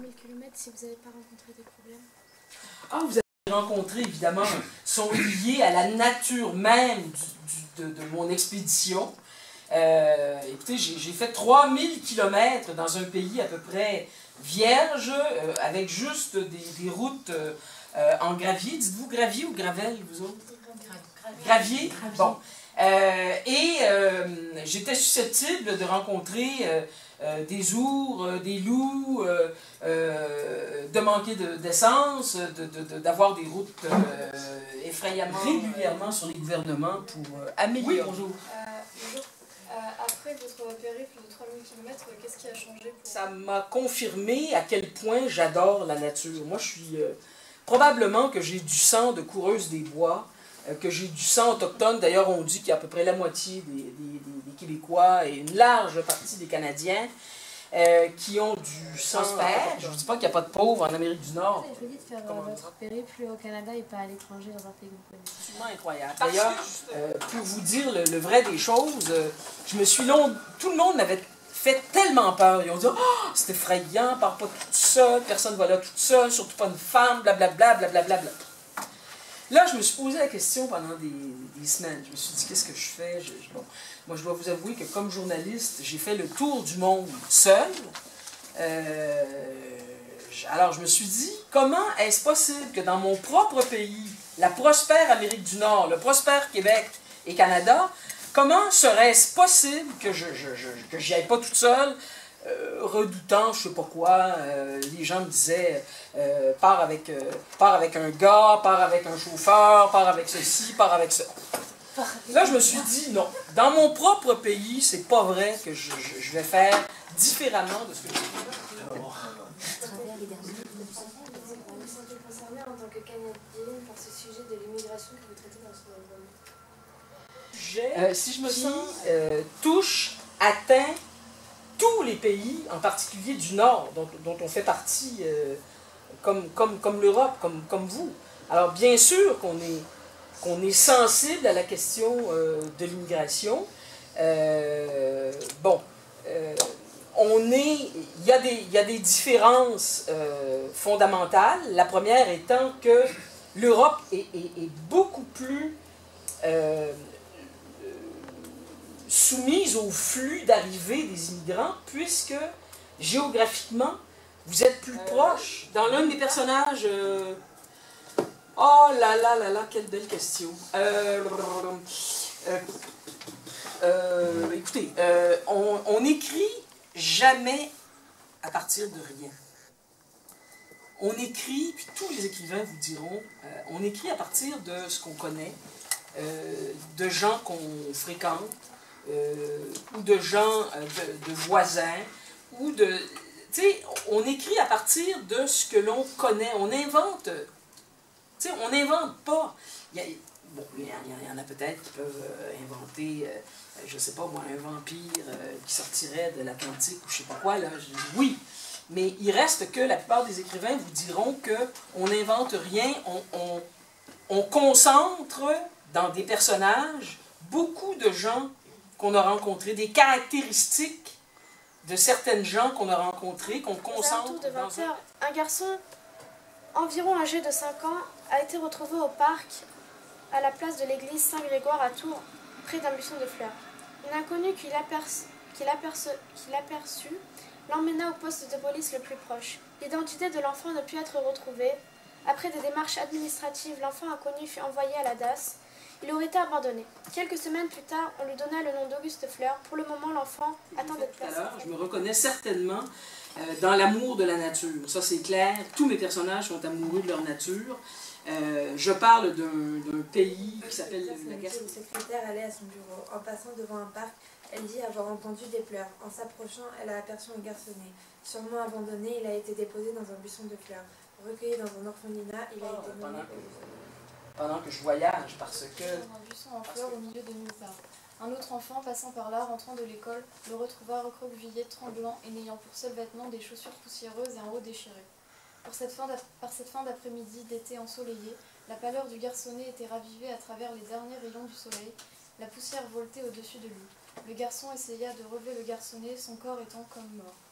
1000 km si vous n'avez pas rencontré des problèmes? Ah, vous avez rencontré, évidemment, sont liés à la nature même de mon expédition. Écoutez, j'ai fait 3000 km dans un pays à peu près vierge, avec juste des routes en gravier. Dites-vous gravier ou gravel, vous autres? Gravier. Bon. J'étais susceptible de rencontrer des ours, des loups, de manquer d'essence, d'avoir des routes effrayamment régulièrement sur les gouvernements pour améliorer. Oui, bonjour. Bonjour. Après votre périple de 3000 km, qu'est-ce qui a changé pour... Ça m'a confirmé à quel point j'adore la nature. Moi, je suis... probablement que j'ai du sang de coureuse des bois, que j'ai du sang autochtone. D'ailleurs, on dit qu'il y a à peu près la moitié des Québécois et une large partie des Canadiens qui ont du sang autochtone. Je ne dis pas qu'il n'y a pas de pauvres en Amérique du Nord. Vous avez choisi de faire votre périple au Canada et pas à l'étranger dans un pays que vous connaissez. C'est absolument incroyable. D'ailleurs, pour vous dire le vrai des choses, je me suis long... Tout le monde m'avait fait tellement peur. Ils ont dit « Oh, c'est effrayant, pars pas toute seule, personne ne va là toute seule, surtout pas une femme, blablabla, blablabla. » Là, je me suis posé la question pendant des semaines. Je me suis dit, qu'est-ce que je fais? Bon, moi, je dois vous avouer que comme journaliste, j'ai fait le tour du monde seul. Alors, je me suis dit, comment est-ce possible que dans mon propre pays, la prospère Amérique du Nord, le prospère Québec et Canada, comment serait-ce possible que j'y aille pas toute seule? Redoutant, je sais pas quoi, les gens me disaient pars avec un gars, pars avec un chauffeur, pars avec ceci, pars avec ça. Là, je me suis dit non. Dans mon propre pays, c'est pas vrai que je vais faire différemment de ce que je fais. Vous sentez concerné en tant que Canadienne par ce sujet de l'immigration que vous traitez dans ce roman? Si je me sens touche, atteint tous les pays, en particulier du Nord, dont on fait partie, comme l'Europe, comme vous. Alors, bien sûr qu'on est sensible à la question de l'immigration. Il y a des différences fondamentales. La première étant que l'Europe est beaucoup plus... soumise au flux d'arrivée des immigrants, puisque géographiquement, vous êtes plus proche. Dans l'un des personnages... Oh là là là là, quelle belle question. Écoutez, on n'écrit jamais à partir de rien. On écrit, puis tous les écrivains vous diront, on écrit à partir de ce qu'on connaît, de gens qu'on fréquente, ou de gens, de voisins, ou de... Tu sais, on écrit à partir de ce que l'on connaît. On invente. Tu sais, on n'invente pas. Bon, il y en a peut-être qui peuvent inventer, je sais pas moi, un vampire qui sortirait de l'Atlantique ou je sais pas quoi, là. Oui, mais il reste que la plupart des écrivains vous diront qu'on n'invente rien, on concentre dans des personnages beaucoup de gens qu'on a rencontré, des caractéristiques de certaines gens qu'on a rencontrés, qu'on concentre... De 20 heures, un garçon environ âgé de 5 ans a été retrouvé au parc, à la place de l'église Saint-Grégoire à Tours, près d'un buisson de fleurs. Un inconnu qui l'aperçut l'emmena au poste de police le plus proche. L'identité de l'enfant ne put être retrouvée. Après des démarches administratives, l'enfant inconnu fut envoyé à la DAS. Il aurait été abandonné. Quelques semaines plus tard, on lui donna le nom d'Auguste Fleur. Pour le moment, l'enfant attend d'être placé. Je me reconnais certainement dans l'amour de la nature. Ça, c'est clair. Tous mes personnages sont amoureux de leur nature. Je parle d'un pays qui s'appelle... Une secrétaire allait à son bureau. En passant devant un parc, elle dit avoir entendu des pleurs. En s'approchant, elle a aperçu un garçonnet. Sûrement abandonné, il a été déposé dans un buisson de fleurs. Recueilli dans un orphelinat, il a été nommé... pendant que je voyage, parce que... Dans un buisson en fleurs au milieu de nulle part. Un autre enfant, passant par là, rentrant de l'école, le retrouva recroquevillé, tremblant, et n'ayant pour seul vêtement des chaussures poussiéreuses et un haut déchiré. Par cette fin d'après-midi d'été ensoleillé, la pâleur du garçonnet était ravivée à travers les derniers rayons du soleil, la poussière voltait au-dessus de lui. Le garçon essaya de relever le garçonnet, son corps étant comme mort.